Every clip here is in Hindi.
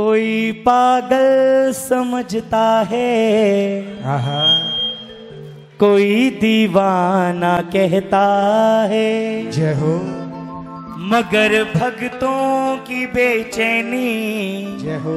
कोई पागल समझता है, कोई दीवाना कहता है जय हो, मगर भक्तों की बेचैनी जय हो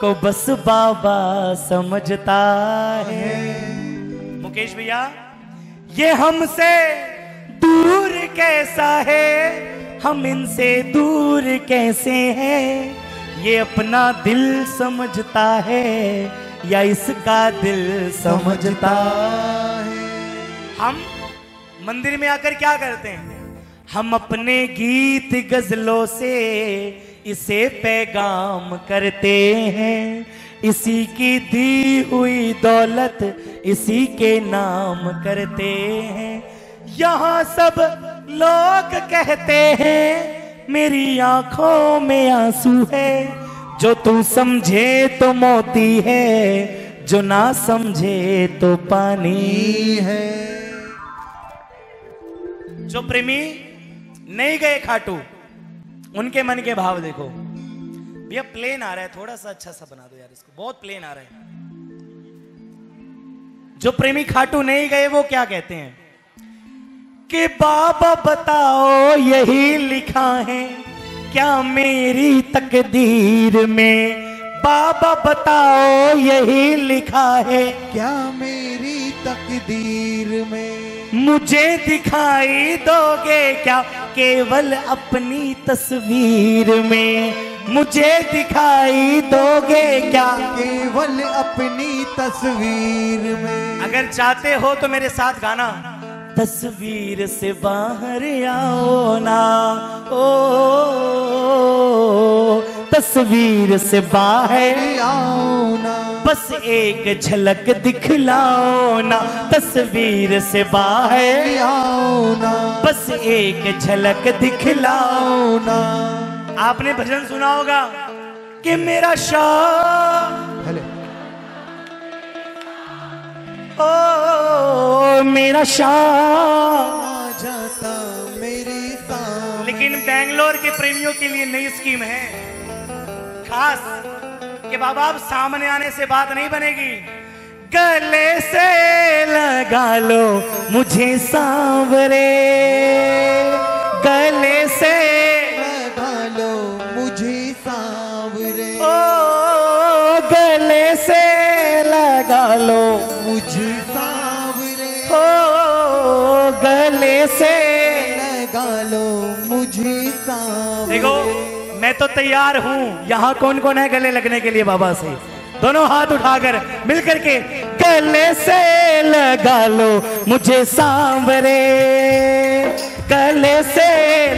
को बस बाबा समझता है। मुकेश भैया, ये हमसे दूर कैसा है, हम इनसे दूर कैसे हैं, ये अपना दिल समझता है या इसका दिल समझता है। हम मंदिर में आकर क्या करते हैं, हम अपने गीत गजलों से इसे पैगाम करते हैं, इसी की दी हुई दौलत इसी के नाम करते हैं। यहाँ सब लोग कहते हैं मेरी आंखों में आंसू है, जो तू समझे तो मोती है, जो ना समझे तो पानी है। जो प्रेमी नहीं गए खाटू, उनके मन के भाव देखो। भैया प्लेन आ रहा है, थोड़ा सा अच्छा सा बना दो यार इसको, बहुत प्लेन आ रहा है। जो प्रेमी खाटू नहीं गए वो क्या कहते हैं कि बाबा बताओ यही लिखा है क्या मेरी तकदीर में, बाबा बताओ यही लिखा है क्या मेरी तकदीर में, मुझे दिखाई दोगे क्या केवल अपनी तस्वीर में, मुझे दिखाई दोगे क्या केवल अपनी तस्वीर में। अगर चाहते हो तो मेरे साथ गाना, तस्वीर से बाहर आओ ना, ओ तस्वीर से बाहर आओ ना, बस एक झलक दिखलाओ ना, तस्वीर से बाहर आओ ना, बस एक झलक दिखलाओ ना। आपने भजन सुना होगा कि मेरा शाह, ओ मेरा शाह जाता मेरी, लेकिन बेंगलोर के प्रेमियों के लिए नई स्कीम है खास कि बाबा आप सामने आने से बात नहीं बनेगी, गले से लगा लो मुझे सांवरे, गले से लगा लो मुझे सांवरे, ओ गले से लगा लो मुझे सांवरे, ओ गले से लगा लो मुझे सांवरे। देखो मैं तो तैयार हूँ, यहाँ कौन कौन है गले लगने के लिए बाबा से, दोनों हाथ उठाकर मिलकर के, गले से लगा लो मुझे सांवरे, गले से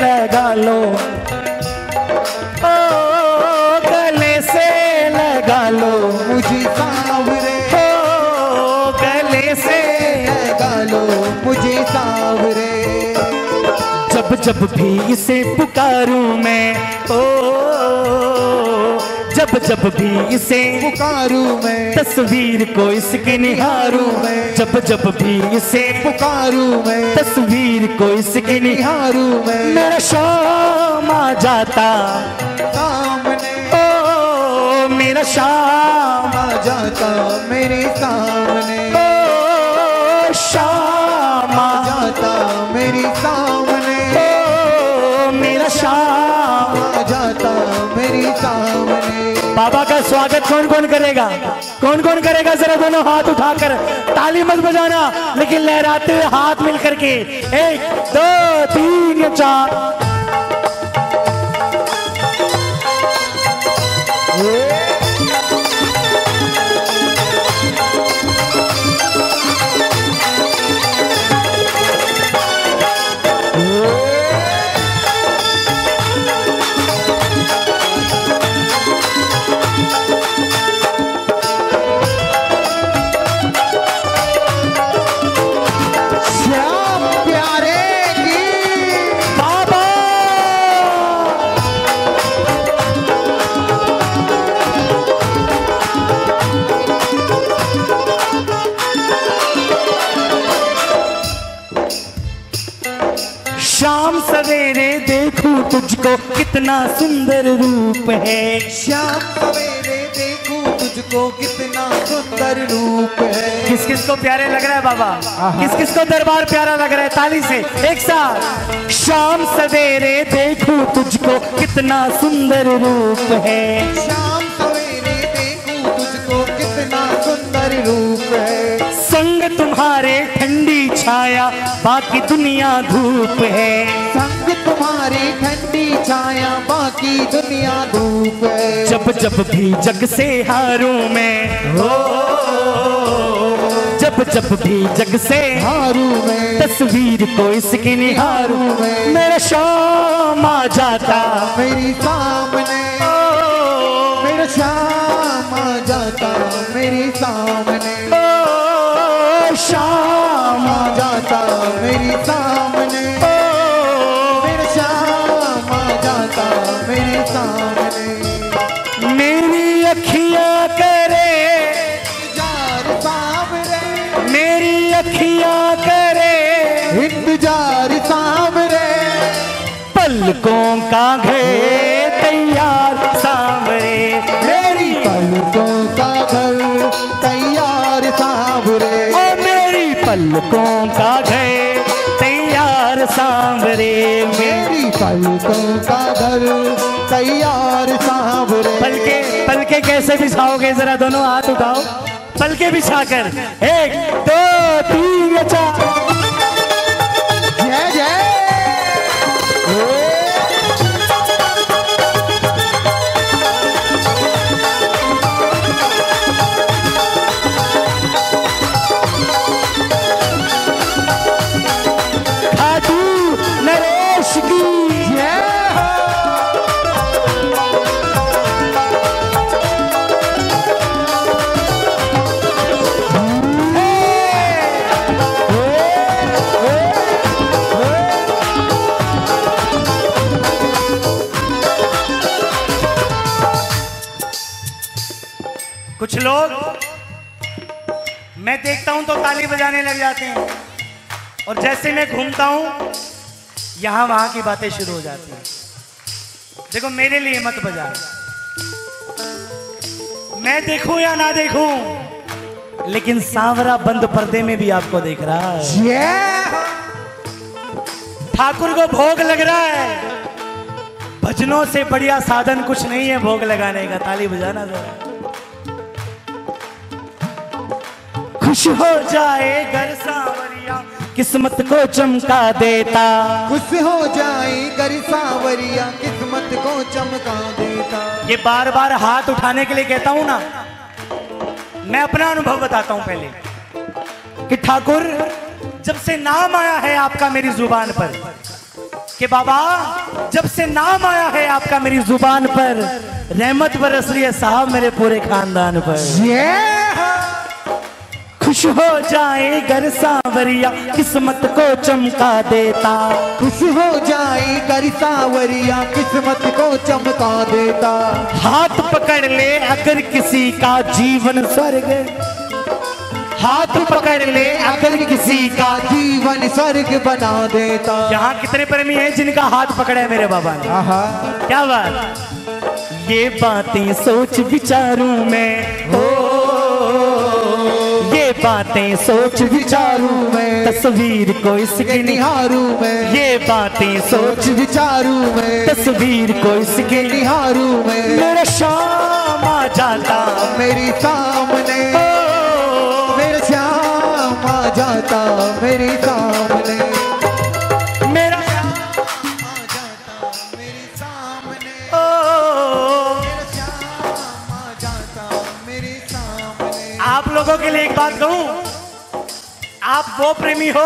लगा लो, ओ गले से लगा लो मुझे सांवरे, ओ गले से लगा लो मुझे सांवरे, जब जब भी इसे पुकारूं मैं, ओ जब जब भी इसे पुकारूं मैं, तस्वीर को इसकी निहारूं मैं, जब जब भी इसे पुकारूं मैं, तस्वीर को इसकी निहारूं मैं, मेरा शाम आ जाता सामने, ओ मेरा शाम आ जाता मेरे सामने, ओ शाम आ जाता मेरे सामने, शाम आ जाता मेरी सामने। बाबा का स्वागत कौन कौन करेगा, कौन कौन करेगा, जरा दोनों हाथ उठाकर, ताली मत बजाना लेकिन लहराते हुए हाथ मिल करके, 1 2 3 4 तुझको कितना सुंदर रूप है, श्याम मेरे देखो तुझको कितना सुंदर रूप है। किस किस को प्यारे लग रहा है बाबा, किस किस को दरबार प्यारा लग रहा है, ताली से एक साथ। शाम सवेरे देखो तुझको कितना सुंदर रूप है, शाम सवेरे देखो तुझको कितना सुंदर रूप है। संग तुम्हारे ठंडी छाया बाकी दुनिया धूप है, संग तुम्हारे ठंडी छाया बाकी दुनिया धूप है। जब जब भी जग से हारूं मैं, हो जब जब भी जग से हारूं मैं, तस्वीर को इसकी निहारूं मैं, मेरा शाम आ जाता मेरी सामने, मेरा शाम आ जाता मेरी सामने, शाम आ जाता मेरी सामने, मेरा शाम आ जाता मेरी सामने। मेरी अखियां करे इंतजार सामने, मेरी अखियां करे इंतजार सामने, पलकों का घर तैयार सामने, मेरी पलकों का घर तैयार सामने, पलकों का घर तैयार सांवरे, मेरी पलकों का घर तैयार सांवरे। पलके पलके कैसे बिछाओगे, जरा दोनों हाथ उठाओ, पलके बिछाकर 1 2 3 4। जय जय मैं देखता हूं तो ताली बजाने लग जाते हैं, और जैसे मैं घूमता हूं यहां वहां की बातें शुरू हो जाती हैं। देखो मेरे लिए मत बजाओ, मैं देखूं या ना देखूं, लेकिन सांवरा बंद पर्दे में भी आपको देख रहा है। ठाकुर को भोग लग रहा है, भजनों से बढ़िया साधन कुछ नहीं है भोग लगाने का। ताली बजाना जरा। खुश हो जाए घर सांवरिया किस्मत को चमका देता, खुश हो जाए घर सांवरिया किस्मत को चमका देता। ये बार बार हाथ उठाने के लिए कहता हूं ना, मैं अपना अनुभव बताता हूं पहले कि ठाकुर जब से नाम आया है आपका मेरी जुबान पर, कि बाबा जब से नाम आया है आपका मेरी जुबान पर, रहमत बरस रही है साहब मेरे पूरे खानदान पर। खुश हो जाए घर सांवरिया किस्मत को चमका देता, खुश हो जाए घर सांवरिया किस्मत को चमका देता। हाथ पकड़ ले अगर किसी का जीवन स्वर्ग, हाथ पकड़ ले अगर किसी का जीवन स्वर्ग बना देता। यहाँ कितने प्रेमी हैं जिनका हाथ पकड़ा है मेरे बाबा ने, क्या बात। ये बातें सोच विचारूं मैं, हो बातें सोच विचारूं मैं, तस्वीर को इसके निहारूं मैं। ये बातें सोच विचारूं मैं, तस्वीर को इसके निहारूं मैं, मेरा शाम आ जाता मेरी सामने, मेरा शाम आ जाता मेरी सामने, मेरा शाम आ जाता मेरी सामने, मेरा शाम आ जाता मेरी सामने। आप लोगों के लिए एक बात कहूं, आप वो प्रेमी हो,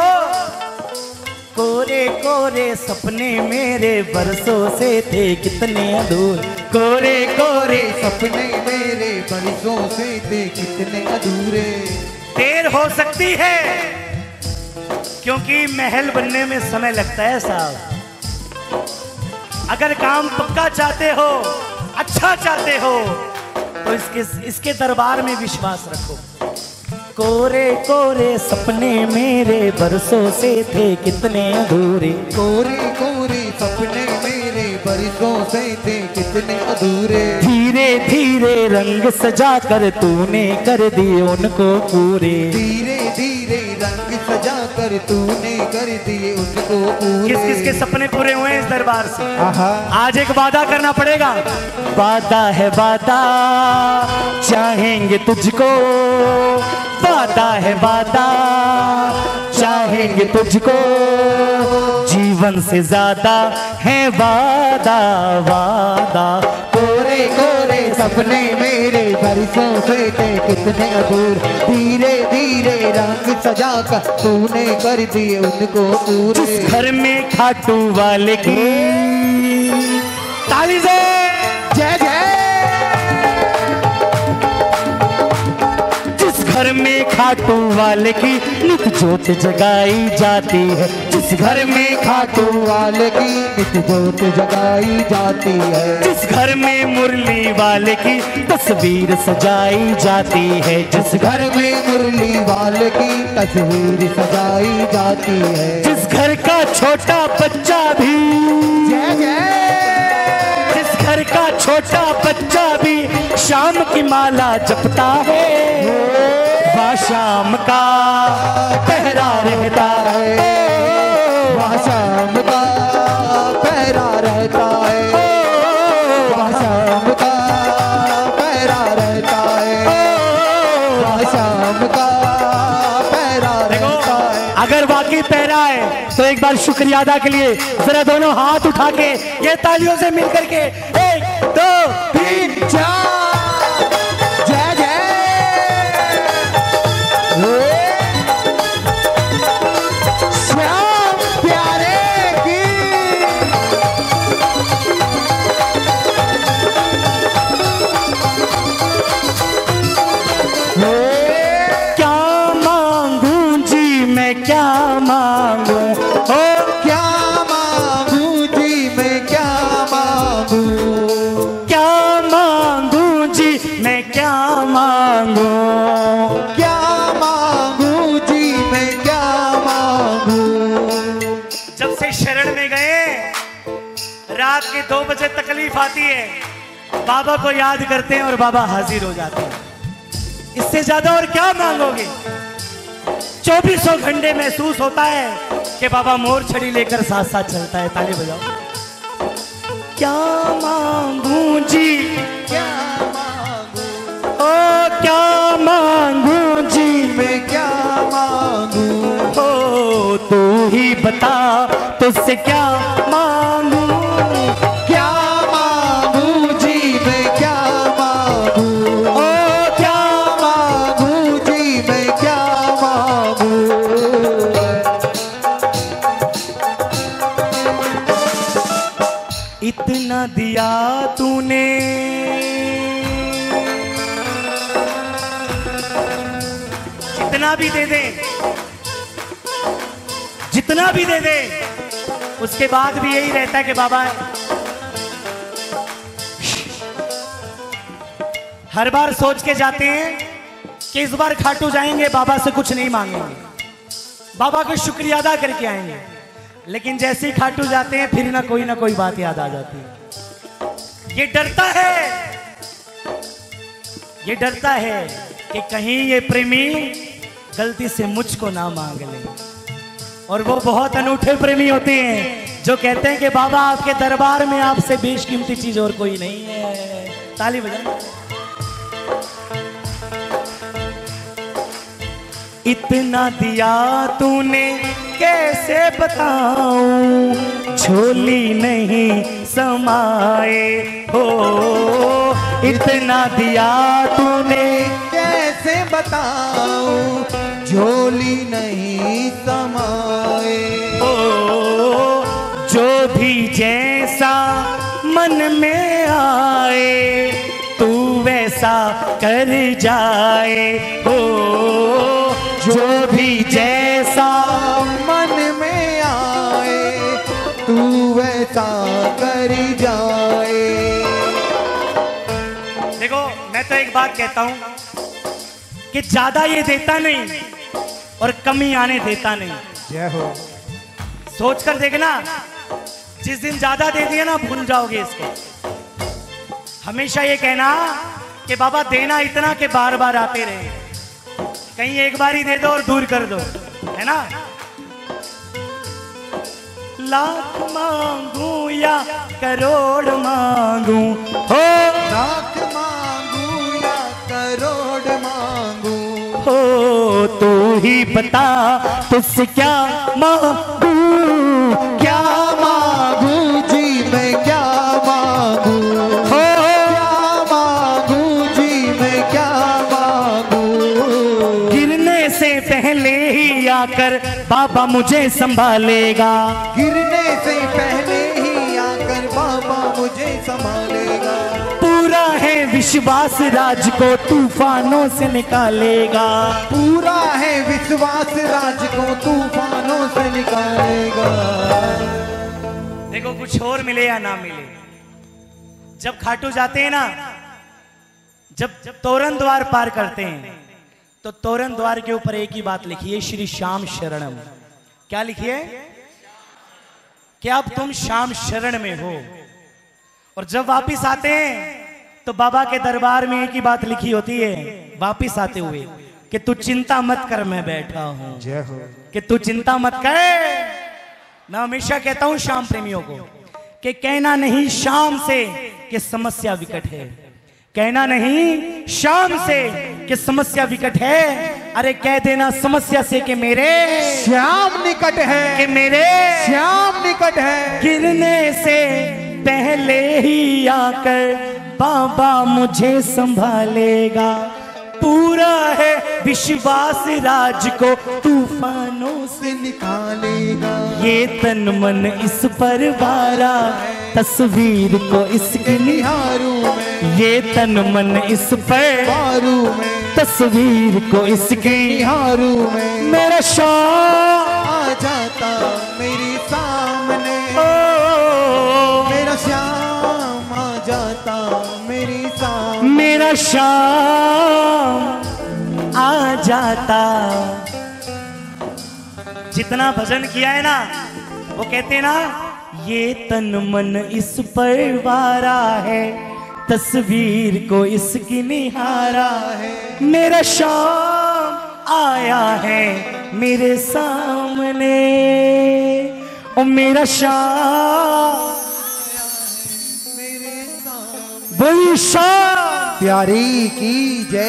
कोरे कोरे सपने मेरे बरसों से थे कितने अधूरे, कोरे कोरे सपने मेरे बरसों से थे कितने अधूरे। देर हो सकती है क्योंकि महल बनने में समय लगता है साहब। अगर काम पक्का चाहते हो, अच्छा चाहते हो, तो इसके दरबार में विश्वास रखो। कोरे कोरे सपने मेरे बरसों से थे कितने अधूरे, कोरे कोरे सपने मेरे रंगों से थे कितने अधूरे, धीरे धीरे रंग सजा कर तूने कर दिए उनको पूरे, धीरे धीरे रंग सजा कर तूने कर दिए उनको पूरे। किस किस के सपने पूरे हुए इस दरबार से? आज एक वादा करना पड़ेगा। वादा है वादा, चाहेंगे तुझको, वादा है वादा, चाहेंगे तुझको जीवन से ज्यादा है वादा वादा। कोरे कोरे सपने मेरे बरसों से थे कितने अधूर, धीरे धीरे रंग सजा कर तूने कर दिए उनको पूरे। जिस घर में खाटू वाले की ताली से जय जय, जिस घर में खाटू वाले की नित जोत जगाई जाती है, जिस घर में खाटू वाले की नित जोत जगाई जाती है, जिस घर में मुरली वाले की तस्वीर सजाई जाती है, जिस घर में मुरली वाले की तस्वीर सजाई जाती है, जिस घर का छोटा बच्चा भी जय जय, जिस घर का छोटा बच्चा भी शाम की माला जपता है, वह शाम का पहरा रहता है, शाम का पहरा रहता है, शाम का पहरा रहता है, शाम का पहरा रहता है। अगर वाकई पहरा है तो एक बार शुक्रिया अदा के लिए जरा दोनों हाथ उठा के ये तालियों से मिल करके 1 2 3 4 2 बजे तकलीफ आती है, बाबा को याद करते हैं और बाबा हाजिर हो जाते हैं। इससे ज्यादा और क्या मांगोगे? 2400 घंटे महसूस होता है कि बाबा मोर छड़ी लेकर साथ साथ चलता है। ताली बजाओ। क्या मांगू जी, क्या मांगू, ओ क्या मांगू जी, मैं क्या मांगू, ओ तू ही बता तुझसे क्या मांगू, इतना दिया तूने जितना भी दे दे, जितना भी दे दे, उसके बाद भी यही रहता है कि बाबा हर बार सोच के जाते हैं कि इस बार खाटू जाएंगे बाबा से कुछ नहीं मांगेंगे, बाबा को शुक्रिया अदा करके आएंगे, लेकिन जैसे ही खाटू जाते हैं फिर ना कोई बात याद आ जाती है। ये डरता है, ये डरता है कि कहीं ये प्रेमी गलती से मुझको ना मांग ले। और वो बहुत अनूठे प्रेमी होते हैं जो कहते हैं कि बाबा आपके दरबार में आपसे बेशकीमती चीज और कोई नहीं है। ताली बजाओ। इतना दिया तूने कैसे बताऊं, झोली नहीं समाए हो, इतना दिया तूने कैसे बताऊं, झोली नहीं समाए हो, जो भी जैसा मन में आए तू वैसा कर जाए हो, जो भी जैसा मन में आए तू वैसा कर जाए। देखो मैं तो एक बात कहता हूं कि ज्यादा ये देता नहीं और कमी आने देता नहीं। जय हो। सोच कर देखना, जिस दिन ज्यादा दे दिया ना भूल जाओगे इसको। हमेशा ये कहना कि बाबा देना इतना कि बार बार आते रहे, कहीं एक बार ही दे दो और दूर कर दो, है ना। लाख मांगू या करोड़ मांगू, हो लाख मांगू या करोड़ मांगू, हो तू ही बता तुझसे क्या मांगू, क्या मांगू जी मैं क्या मांगू, हो क्या मांगू जी मैं क्या मांगू। गिरने से पहले ही आकर बाबा मुझे संभालेगा, गिरने से पहले ही आकर बाबा मुझे संभालेगा। पूरा है विश्वास राज को तूफानों से निकालेगा, पूरा है विश्वास राज को तूफानों से निकालेगा। देखो कुछ और मिले या ना मिले, जब खाटू जाते हैं ना, जब तोरण द्वार पार करते हैं तो तोरण द्वार के ऊपर एक ही बात लिखी है, श्री श्याम शरणम। क्या लिखी है कि अब तुम श्याम शरण में हो। और जब वापिस आते हैं तो बाबा के दरबार में एक ही बात लिखी होती है वापिस आते हुए कि तू चिंता मत कर मैं बैठा हूं, जय हो कि तू चिंता मत कर। मैं हमेशा कहता हूं श्याम प्रेमियों को कि कहना नहीं श्याम से कि समस्या विकट है, कहना नहीं श्याम से कि समस्या विकट है, अरे कह देना समस्या से कि मेरे श्याम निकट है, कि मेरे श्याम निकट है। गिरने से पहले ही आकर बाबा मुझे संभालेगा, पूरा है विश्वास राज को तूफानों से निकालेगा। ये तन मन इस पर वारा, तस्वीर को इसकी निहारू में, ये तन मन इस पर वारू में, तस्वीर को इसकी निहारू में। मेरा श्याम आ जाता मेरे सामने, मेरा श्याम आ जाता मेरे सामने, मेरा श्याम आ जाता। जितना भजन किया है ना वो कहते हैं ना, ये तन मन इस पर वारा है, तस्वीर को इसकी निहारा है, मेरा श्याम आया है मेरे सामने, ओ मेरा श्याम मेरे सामने। वही श्याम प्यारी की जय।